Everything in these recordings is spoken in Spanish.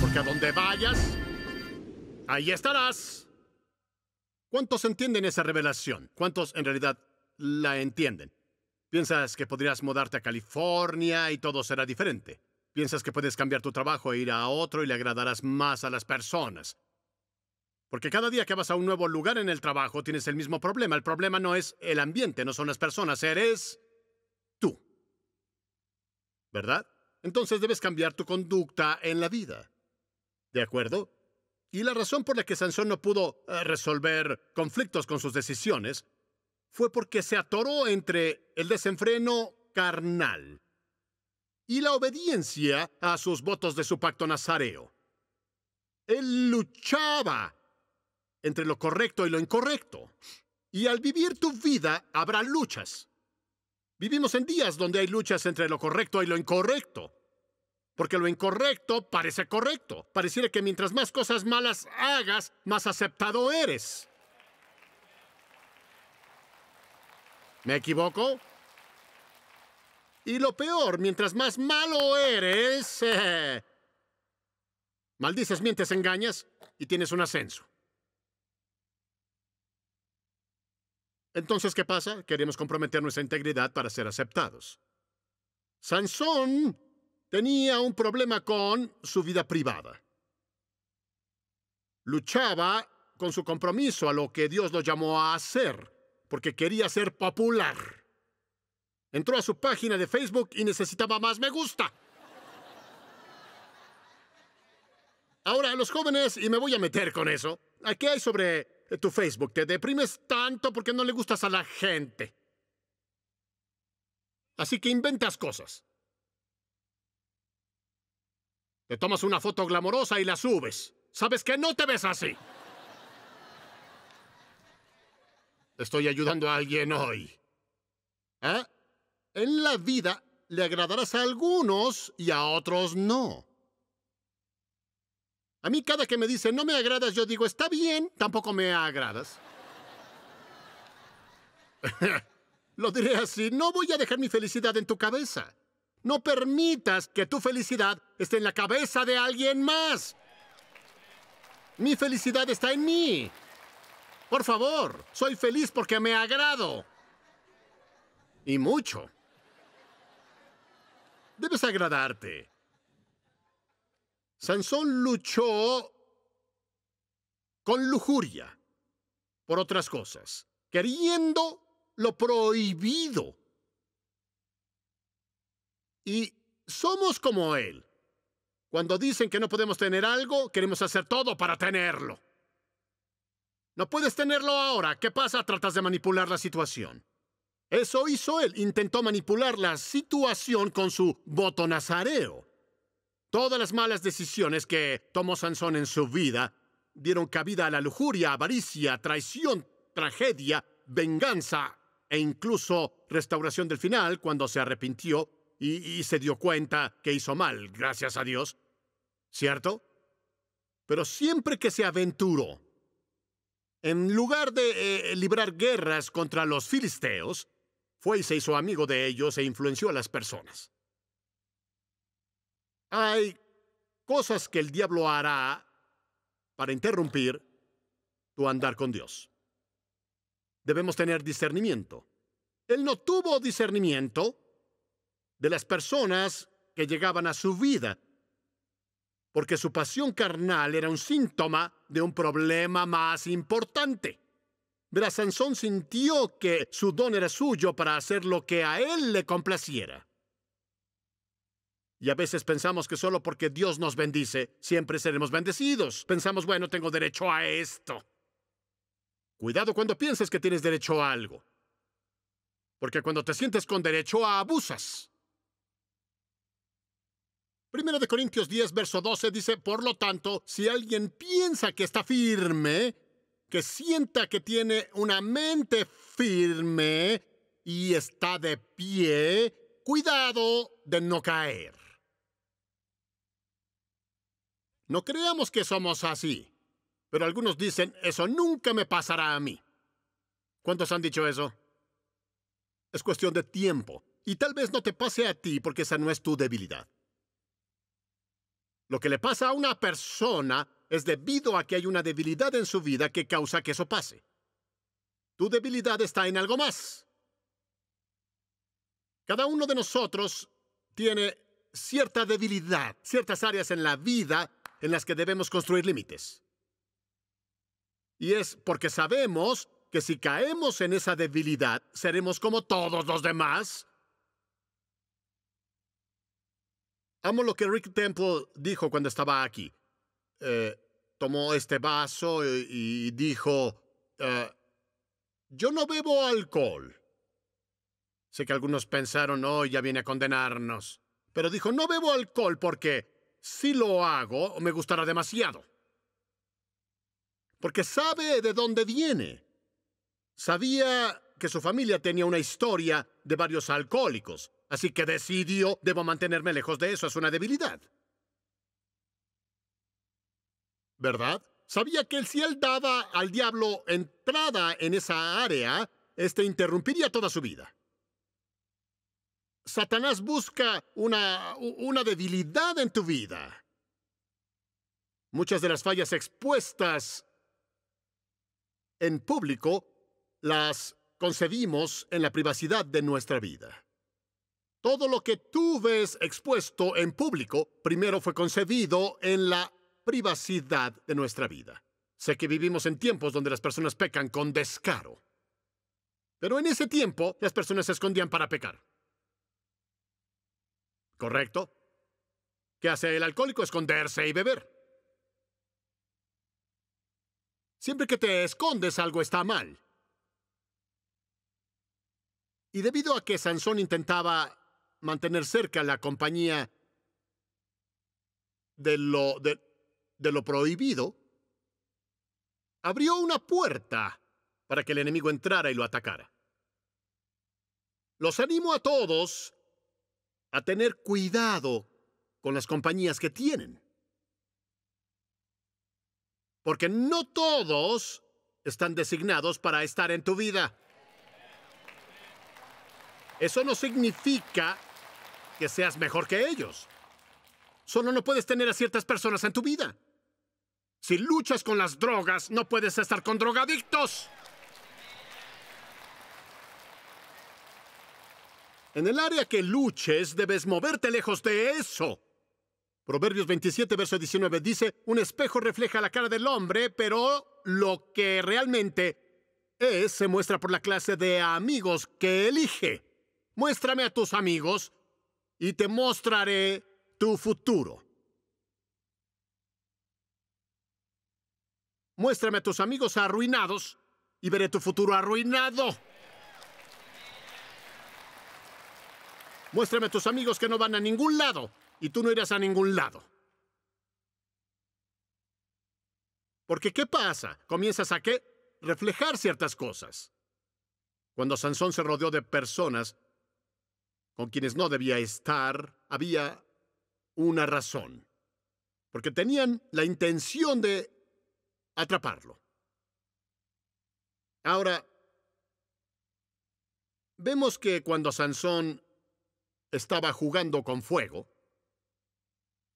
Porque a donde vayas, ahí estarás. ¿Cuántos entienden esa revelación? ¿Cuántos en realidad la entienden? ¿Piensas que podrías mudarte a California y todo será diferente? ¿Piensas que puedes cambiar tu trabajo e ir a otro y le agradarás más a las personas? Porque cada día que vas a un nuevo lugar en el trabajo tienes el mismo problema. El problema no es el ambiente, no son las personas, eres tú. ¿Verdad? Entonces debes cambiar tu conducta en la vida. ¿De acuerdo? Y la razón por la que Sansón no pudo resolver conflictos con sus decisiones fue porque se atoró entre el desenfreno carnal y la obediencia a sus votos de su pacto nazareo. Él luchaba entre lo correcto y lo incorrecto. Y al vivir tu vida, habrá luchas. Vivimos en días donde hay luchas entre lo correcto y lo incorrecto. Porque lo incorrecto parece correcto. Pareciera que mientras más cosas malas hagas, más aceptado eres. ¿Me equivoco? Y lo peor, mientras más malo eres, maldices, mientes, engañas y tienes un ascenso. Entonces, ¿qué pasa? Queremos comprometer nuestra integridad para ser aceptados. Sansón tenía un problema con su vida privada. Luchaba con su compromiso a lo que Dios lo llamó a hacer, porque quería ser popular. Entró a su página de Facebook y necesitaba más me gusta. Ahora, los jóvenes, y me voy a meter con eso, ¿qué hay sobre tu Facebook? Te deprimes tanto porque no le gustas a la gente. Así que inventas cosas. Te tomas una foto glamorosa y la subes. Sabes que no te ves así. Estoy ayudando a alguien hoy. ¿Eh? En la vida le agradarás a algunos y a otros no. A mí cada que me dicen, no me agradas, yo digo, está bien, tampoco me agradas. Lo diré así, no voy a dejar mi felicidad en tu cabeza. No permitas que tu felicidad esté en la cabeza de alguien más. Mi felicidad está en mí. Por favor, soy feliz porque me agrado. Y mucho. Debes agradarte. Sansón luchó con lujuria por otras cosas, queriendo lo prohibido. Y somos como él. Cuando dicen que no podemos tener algo, queremos hacer todo para tenerlo. No puedes tenerlo ahora. ¿Qué pasa? Tratas de manipular la situación. Eso hizo él. Intentó manipular la situación con su voto nazareo. Todas las malas decisiones que tomó Sansón en su vida dieron cabida a la lujuria, avaricia, traición, tragedia, venganza e incluso restauración del final cuando se arrepintió y se dio cuenta que hizo mal, gracias a Dios. ¿Cierto? Pero siempre que se aventuró, en lugar de librar guerras contra los filisteos, fue y se hizo amigo de ellos e influenció a las personas. Hay cosas que el diablo hará para interrumpir tu andar con Dios. Debemos tener discernimiento. Él no tuvo discernimiento de las personas que llegaban a su vida, porque su pasión carnal era un síntoma de un problema más importante. Verás, Sansón sintió que su don era suyo para hacer lo que a él le complaciera. Y a veces pensamos que solo porque Dios nos bendice, siempre seremos bendecidos. Pensamos, bueno, tengo derecho a esto. Cuidado cuando pienses que tienes derecho a algo. Porque cuando te sientes con derecho, abusas. 1 de Corintios 10, verso 12, dice, por lo tanto, si alguien piensa que está firme, que sienta que tiene una mente firme y está de pie, cuidado de no caer. No creamos que somos así, pero algunos dicen, eso nunca me pasará a mí. ¿Cuántos han dicho eso? Es cuestión de tiempo, y tal vez no te pase a ti porque esa no es tu debilidad. Lo que le pasa a una persona es debido a que hay una debilidad en su vida que causa que eso pase. Tu debilidad está en algo más. Cada uno de nosotros tiene cierta debilidad, ciertas áreas en la vida en las que debemos construir límites. Y es porque sabemos que si caemos en esa debilidad, seremos como todos los demás. Amo lo que Rick Temple dijo cuando estaba aquí. Tomó este vaso y dijo, yo no bebo alcohol. Sé que algunos pensaron, oh, ya viene a condenarnos. Pero dijo, no bebo alcohol porque si lo hago, me gustará demasiado. Porque sabe de dónde viene. Sabía que su familia tenía una historia de varios alcohólicos, así que decidió, debo mantenerme lejos de eso, es una debilidad. ¿Verdad? Sabía que si él daba al diablo entrada en esa área, este interrumpiría toda su vida. Satanás busca una debilidad en tu vida. Muchas de las fallas expuestas en público las concebimos en la privacidad de nuestra vida. Todo lo que tú ves expuesto en público primero fue concebido en la privacidad de nuestra vida. Sé que vivimos en tiempos donde las personas pecan con descaro. Pero en ese tiempo, las personas se escondían para pecar. ¿Correcto? ¿Qué hace el alcohólico? Esconderse y beber. Siempre que te escondes, algo está mal. Y debido a que Sansón intentaba mantener cerca la compañía de lo prohibido, abrió una puerta para que el enemigo entrara y lo atacara. Los animo a todos a tener cuidado con las compañías que tienen. Porque no todos están designados para estar en tu vida. Eso no significa que seas mejor que ellos. Solo no puedes tener a ciertas personas en tu vida. Si luchas con las drogas, no puedes estar con drogadictos. En el área que luches, debes moverte lejos de eso. Proverbios 27, verso 19 dice, un espejo refleja la cara del hombre, pero lo que realmente es se muestra por la clase de amigos que elige. Muéstrame a tus amigos y te mostraré tu futuro. Muéstrame a tus amigos arruinados y veré tu futuro arruinado. Muéstrame a tus amigos que no van a ningún lado, y tú no irás a ningún lado. Porque, ¿qué pasa? Comienzas a, ¿qué? Reflejar ciertas cosas. Cuando Sansón se rodeó de personas con quienes no debía estar, había una razón. Porque tenían la intención de atraparlo. Ahora, vemos que cuando Sansón estaba jugando con fuego,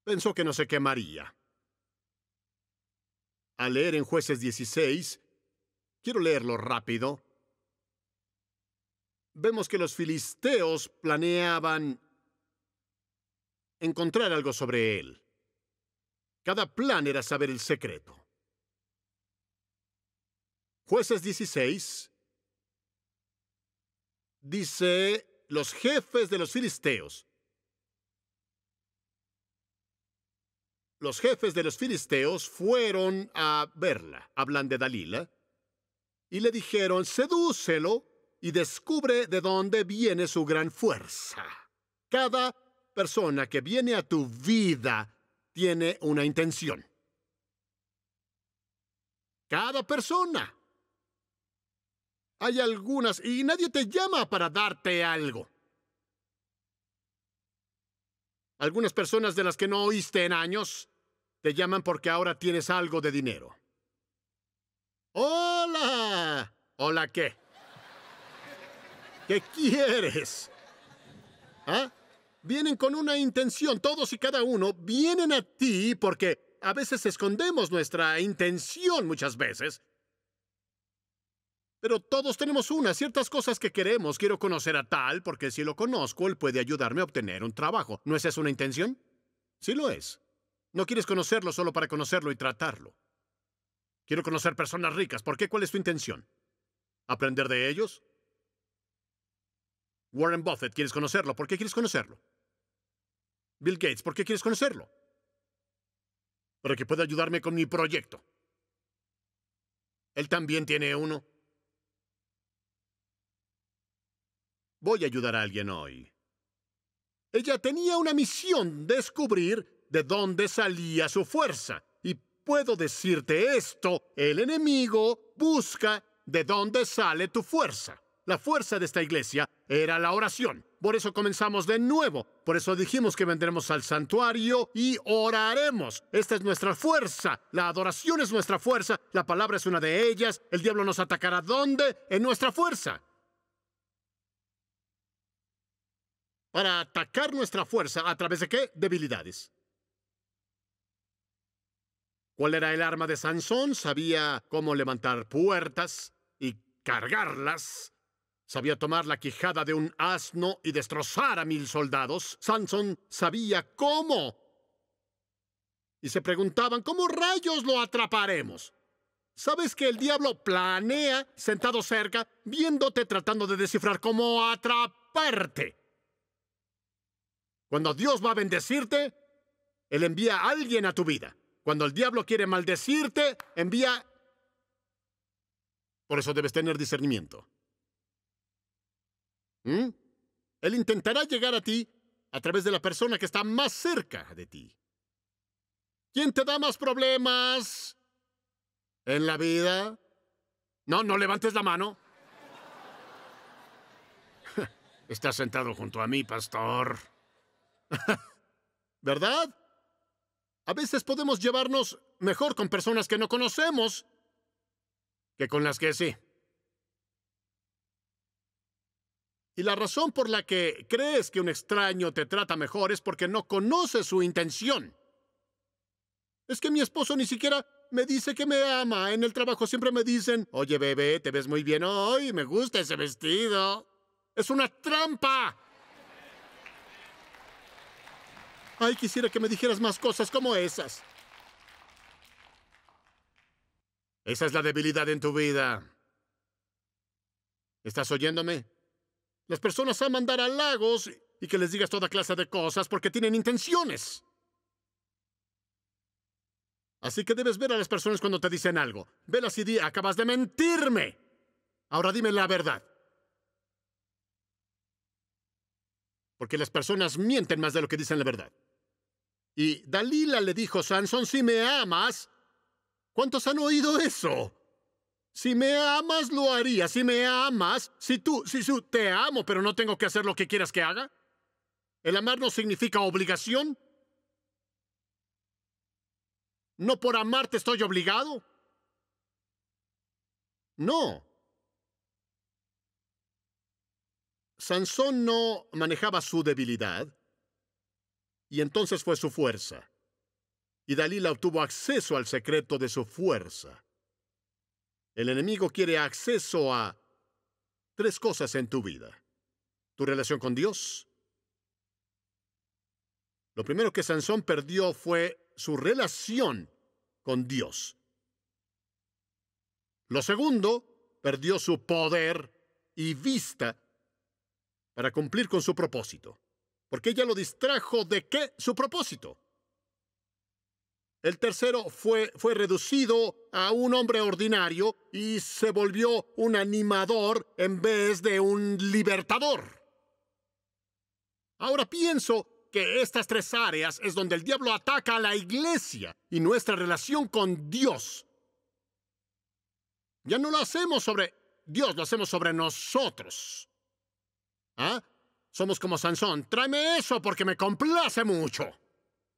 pensó que no se quemaría. Al leer en Jueces 16, quiero leerlo rápido, vemos que los filisteos planeaban encontrar algo sobre él. Cada plan era saber el secreto. Jueces 16 dice: los jefes de los filisteos. Los jefes de los filisteos fueron a verla, hablan de Dalila, y le dijeron, sedúcelo y descubre de dónde viene su gran fuerza. Cada persona que viene a tu vida tiene una intención. Cada persona. Hay algunas, y nadie te llama para darte algo. Algunas personas de las que no oíste en años te llaman porque ahora tienes algo de dinero. ¡Hola! ¿Hola qué? ¿Qué quieres? ¿Ah? vienen con una intención. Todos y cada uno vienen a ti porque a veces escondemos nuestra intención muchas veces. Pero todos tenemos una, ciertas cosas que queremos. Quiero conocer a tal porque si lo conozco, él puede ayudarme a obtener un trabajo. ¿No es esa una intención? Sí lo es. No quieres conocerlo solo para conocerlo y tratarlo. Quiero conocer personas ricas. ¿Por qué? ¿Cuál es tu intención? ¿Aprender de ellos? Warren Buffett, ¿quieres conocerlo? ¿Por qué quieres conocerlo? Bill Gates, ¿por qué quieres conocerlo? Para que pueda ayudarme con mi proyecto. Él también tiene uno. Voy a ayudar a alguien hoy. Ella tenía una misión, descubrir de dónde salía su fuerza. Y puedo decirte esto, el enemigo busca de dónde sale tu fuerza. La fuerza de esta iglesia era la oración. Por eso comenzamos de nuevo. Por eso dijimos que vendremos al santuario y oraremos. Esta es nuestra fuerza. La adoración es nuestra fuerza. La palabra es una de ellas. El diablo nos atacará. ¿Dónde? En nuestra fuerza. Para atacar nuestra fuerza, ¿a través de qué? Debilidades. ¿Cuál era el arma de Sansón? Sabía cómo levantar puertas y cargarlas. Sabía tomar la quijada de un asno y destrozar a 1000 soldados. Sansón sabía cómo. Y se preguntaban, ¿cómo rayos lo atraparemos? ¿Sabes que el diablo planea, sentado cerca, viéndote, tratando de descifrar cómo atraparte? Cuando Dios va a bendecirte, Él envía a alguien a tu vida. Cuando el diablo quiere maldecirte, envía... Por eso debes tener discernimiento. Él intentará llegar a ti a través de la persona que está más cerca de ti. ¿Quién te da más problemas en la vida? No, no levantes la mano. Estás sentado junto a mí, pastor. ¿Verdad? A veces podemos llevarnos mejor con personas que no conocemos que con las que sí. Y la razón por la que crees que un extraño te trata mejor es porque no conoces su intención. Es que mi esposo ni siquiera me dice que me ama. En el trabajo siempre me dicen, oye, bebé, te ves muy bien hoy, me gusta ese vestido. ¡Es una trampa! Ay, quisiera que me dijeras más cosas como esas. Esa es la debilidad en tu vida. ¿Estás oyéndome? Las personas aman dar halagos y que les digas toda clase de cosas porque tienen intenciones. Así que debes ver a las personas cuando te dicen algo. Velas y di, acabas de mentirme. Ahora dime la verdad. Porque las personas mienten más de lo que dicen la verdad. Y Dalila le dijo, Sansón, si me amas, ¿cuántos han oído eso? Si me amas, lo haría. Si me amas, si te amo, pero no tengo que hacer lo que quieras que haga. El amar no significa obligación. No por amarte estoy obligado. No. Sansón no manejaba su debilidad y entonces fue su fuerza. Y Dalila obtuvo acceso al secreto de su fuerza. El enemigo quiere acceso a 3 cosas en tu vida. Tu relación con Dios. Lo primero que Sansón perdió fue su relación con Dios. Lo segundo, perdió su poder y vista para cumplir con su propósito. Porque ella lo distrajo de ¿qué? Su propósito. El tercero fue reducido a un hombre ordinario y se volvió un animador en vez de un libertador. Ahora pienso que estas 3 áreas es donde el diablo ataca a la iglesia y nuestra relación con Dios. Ya no lo hacemos sobre Dios, lo hacemos sobre nosotros. ¿Ah? Somos como Sansón. Tráeme eso porque me complace mucho.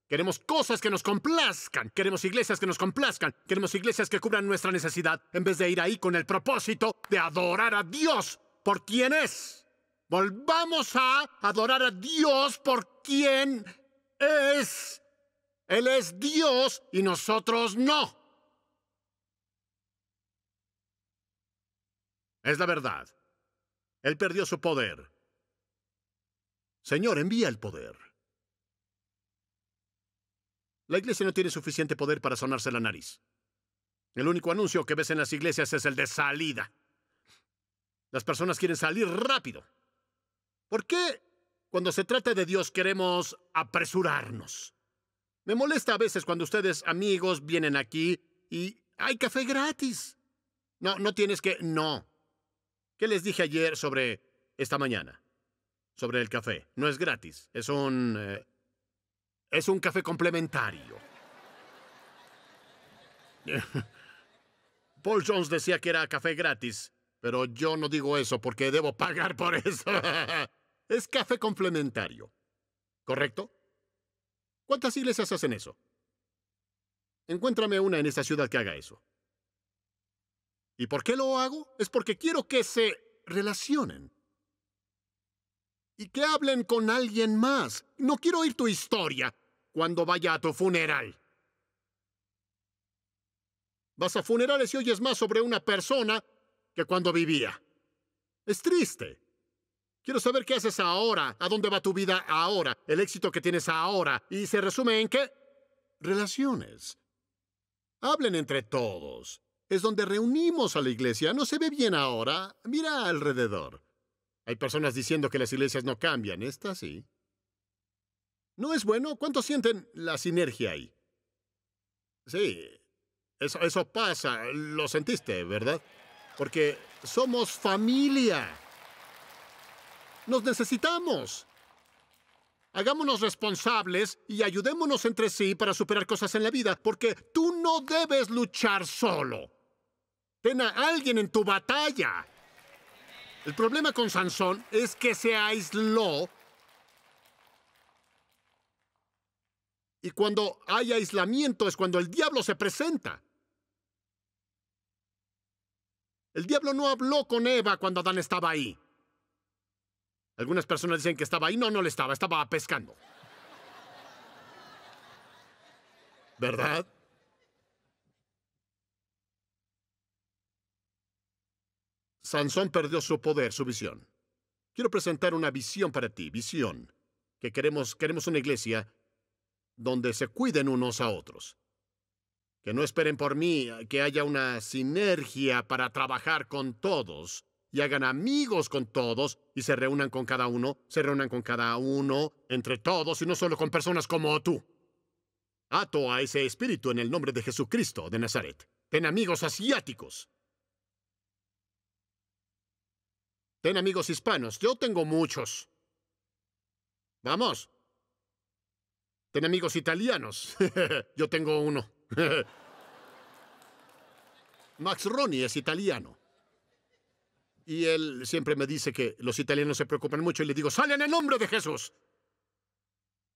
Queremos cosas que nos complazcan. Queremos iglesias que nos complazcan. Queremos iglesias que cubran nuestra necesidad en vez de ir ahí con el propósito de adorar a Dios por quien es. Volvamos a adorar a Dios por quien es. Él es Dios y nosotros no. Es la verdad. Él perdió su poder. Señor, envía el poder. La iglesia no tiene suficiente poder para sonarse la nariz. El único anuncio que ves en las iglesias es el de salida. Las personas quieren salir rápido. ¿Por qué cuando se trata de Dios queremos apresurarnos? Me molesta a veces cuando ustedes, amigos, vienen aquí y hay café gratis. No tienes que... No. ¿Qué les dije ayer sobre esta mañana? Sobre el café. No es gratis. Es un... Es un café complementario. Paul Jones decía que era café gratis, pero yo no digo eso porque debo pagar por eso. Es café complementario, ¿correcto? ¿Cuántas iglesias hacen eso? Encuéntrame una en esta ciudad que haga eso. ¿Y por qué lo hago? Es porque quiero que se relacionen. Y que hablen con alguien más. No quiero oír tu historia cuando vaya a tu funeral. Vas a funerales y oyes más sobre una persona que cuando vivía. Es triste. Quiero saber qué haces ahora, a dónde va tu vida ahora, el éxito que tienes ahora. ¿Y se resume en qué? Relaciones. Hablen entre todos. Es donde reunimos a la iglesia. No se ve bien ahora. Mira alrededor. Hay personas diciendo que las iglesias no cambian. Esta sí. No es bueno. ¿Cuántos sienten la sinergia ahí? Sí. Eso pasa. Lo sentiste, ¿verdad? Porque somos familia. Nos necesitamos. Hagámonos responsables y ayudémonos entre sí para superar cosas en la vida. Porque tú no debes luchar solo. Ten a alguien en tu batalla. El problema con Sansón es que se aisló. Y cuando hay aislamiento es cuando el diablo se presenta. El diablo no habló con Eva cuando Adán estaba ahí. Algunas personas dicen que estaba ahí. No, no le estaba. Estaba pescando. ¿Verdad? Sansón perdió su poder, su visión. Quiero presentar una visión para ti, visión. Que queremos una iglesia donde se cuiden unos a otros. Que no esperen por mí, que haya una sinergia para trabajar con todos y hagan amigos con todos y se reúnan con cada uno, entre todos y no solo con personas como tú. Ato a ese espíritu en el nombre de Jesucristo de Nazaret. Ten amigos asiáticos. Ten amigos hispanos. Yo tengo muchos. Vamos. Ten amigos italianos. Yo tengo uno. Max Ronnie es italiano. Y él siempre me dice que los italianos se preocupan mucho y le digo, ¡sale en el nombre de Jesús!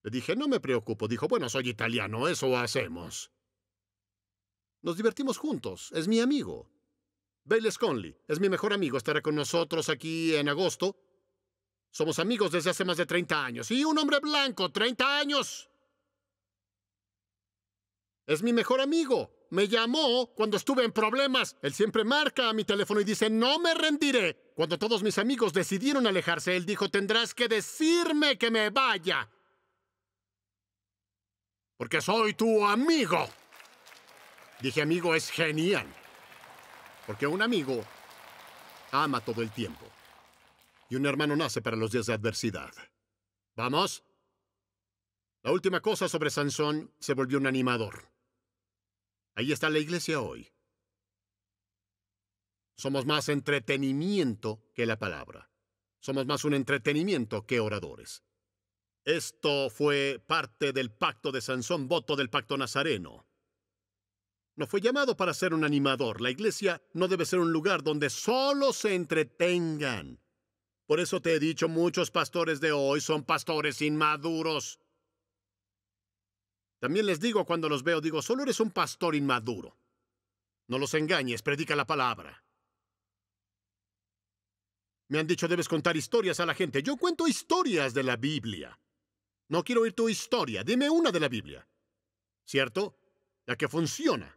Le dije, no me preocupo. Dijo, bueno, soy italiano. Eso hacemos. Nos divertimos juntos. Es mi amigo. Bayless Conley es mi mejor amigo. Estará con nosotros aquí en agosto. Somos amigos desde hace más de 30 años. Y un hombre blanco, 30 años. Es mi mejor amigo. Me llamó cuando estuve en problemas. Él siempre marca a mi teléfono y dice, no me rendiré. Cuando todos mis amigos decidieron alejarse, él dijo, tendrás que decirme que me vaya. Porque soy tu amigo. Dije, amigo, es genial. Porque un amigo ama todo el tiempo. Y un hermano nace para los días de adversidad. ¿Vamos? La última cosa sobre Sansón, se volvió un animador. Ahí está la iglesia hoy. Somos más entretenimiento que la palabra. Somos más un entretenimiento que oradores. Esto fue parte del pacto de Sansón, voto del pacto nazareno. No fue llamado para ser un animador. La iglesia no debe ser un lugar donde solo se entretengan. Por eso te he dicho, muchos pastores de hoy son pastores inmaduros. También les digo cuando los veo, digo, solo eres un pastor inmaduro. No los engañes, predica la palabra. Me han dicho, debes contar historias a la gente. Yo cuento historias de la Biblia. No quiero oír tu historia. Dime una de la Biblia. ¿Cierto? La que funciona.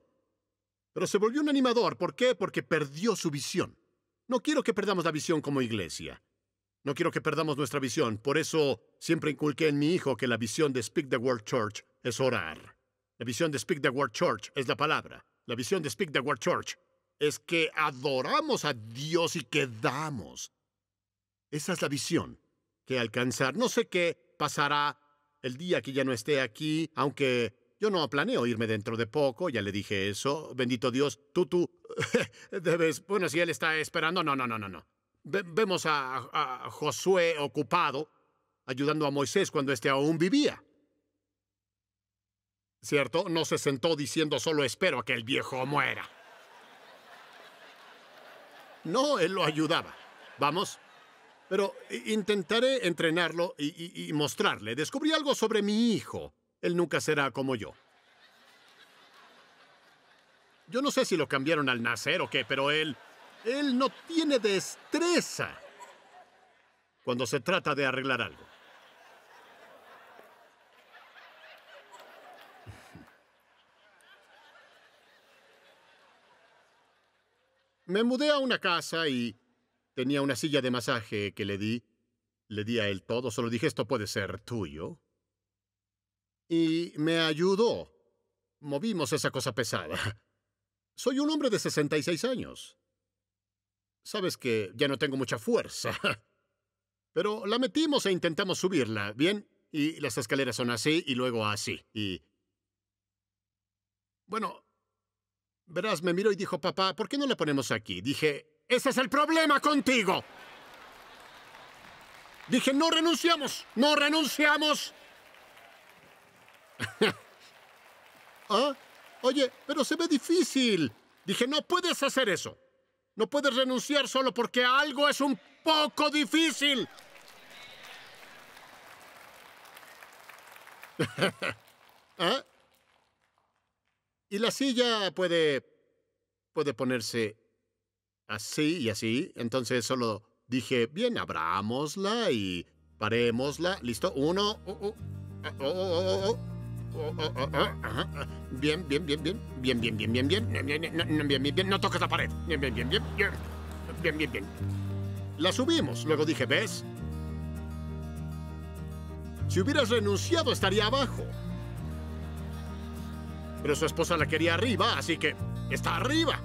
Pero se volvió un animador. ¿Por qué? Porque perdió su visión. No quiero que perdamos la visión como iglesia. No quiero que perdamos nuestra visión. Por eso siempre inculqué en mi hijo que la visión de Speak the Word Church es orar. La visión de Speak the Word Church es la palabra. La visión de Speak the Word Church es que adoramos a Dios y quedamos. Esa es la visión que alcanzar. No sé qué pasará el día que ya no esté aquí, aunque yo no planeo irme dentro de poco. Ya le dije eso. Bendito Dios, tú debes... Bueno, si él está esperando, no. Vemos a Josué ocupado ayudando a Moisés cuando éste aún vivía. ¿Cierto? No se sentó diciendo, solo espero a que el viejo muera. No, él lo ayudaba. Vamos. Pero intentaré entrenarlo y mostrarle. Descubrí algo sobre mi hijo. Él nunca será como yo. Yo no sé si lo cambiaron al nacer o qué, pero él no tiene destreza cuando se trata de arreglar algo. Me mudé a una casa y tenía una silla de masaje que le di. Le di a él todo, solo dije, esto puede ser tuyo. Y me ayudó. Movimos esa cosa pesada. Soy un hombre de 66 años. Sabes que ya no tengo mucha fuerza. Pero la metimos e intentamos subirla, ¿bien? Y las escaleras son así y luego así. Y... bueno, verás, me miró y dijo, papá, ¿por qué no la ponemos aquí? Dije, ese es el problema contigo. Dije, no renunciamos. ¿Ah? Oye, pero se ve difícil. Dije, no puedes hacer eso. No puedes renunciar solo porque algo es un poco difícil. ¿Ah? Y la silla puede ponerse así y así. Entonces solo dije, bien, abrámosla y parémosla. ¿Listo? Uno. Bien. No toques la pared. Bien. La subimos. Luego dije, ¿ves? Si hubieras renunciado, estaría abajo. Pero su esposa la quería arriba, así que está arriba.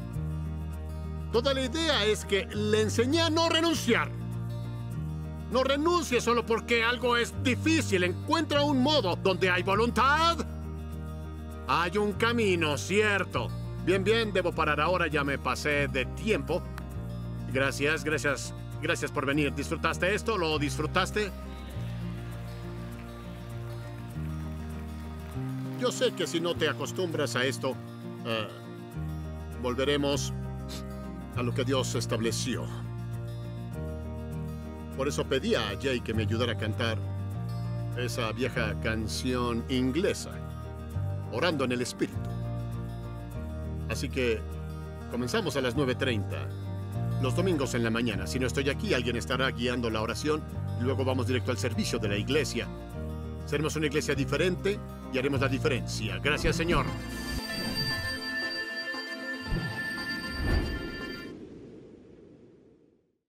Toda la idea es que le enseñé a no renunciar. No renuncies solo porque algo es difícil. Encuentra un modo donde hay voluntad. Hay un camino, cierto. Bien, debo parar ahora. Ya me pasé de tiempo. Gracias por venir. ¿Disfrutaste esto? ¿Lo disfrutaste? Yo sé que si no te acostumbras a esto, volveremos a lo que Dios estableció. Por eso pedía a Jay que me ayudara a cantar esa vieja canción inglesa, Orando en el Espíritu. Así que comenzamos a las 9:30, los domingos en la mañana. Si no estoy aquí, alguien estará guiando la oración y luego vamos directo al servicio de la iglesia. Seremos una iglesia diferente y haremos la diferencia. Gracias, Señor.